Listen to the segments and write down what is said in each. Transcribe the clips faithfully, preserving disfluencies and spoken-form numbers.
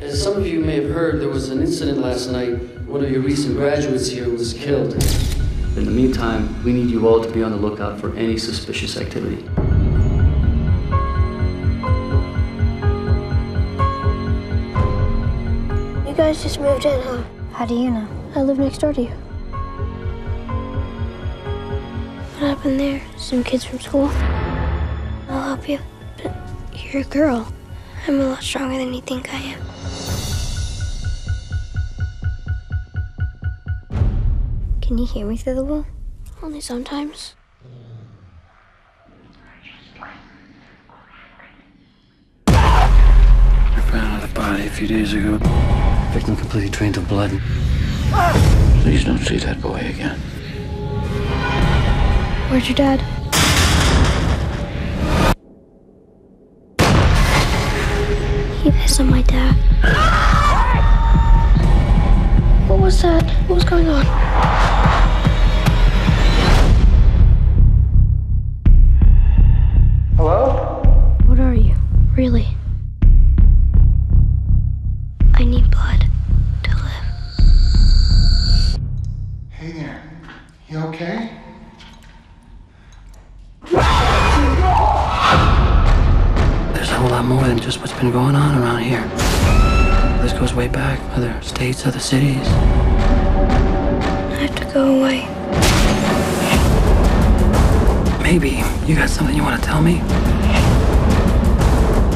As some of you may have heard, there was an incident last night. One of your recent graduates here was killed. In the meantime, we need you all to be on the lookout for any suspicious activity. You guys just moved in, huh? How do you know? I live next door to you. What happened there? Some kids from school? I'll help you, but you're a girl. I'm a lot stronger than you think I am. Can you hear me through the wall? Only sometimes. I found the body a few days ago. Victim completely drained of blood. Ah! Please don't see that boy again. Where's your dad? He pissed on my dad. What was that? What was going on? Hello? What are you? Really? I need blood to live. Hey there. You okay? A whole lot more than just what's been going on around here. This goes way back, other states, other cities. I have to go away. Maybe you got something you want to tell me?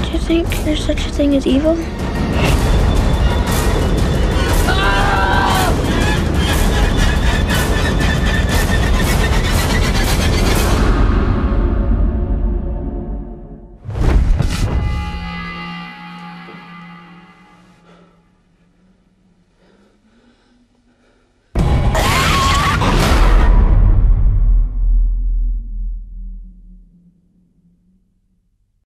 Do you think there's such a thing as evil?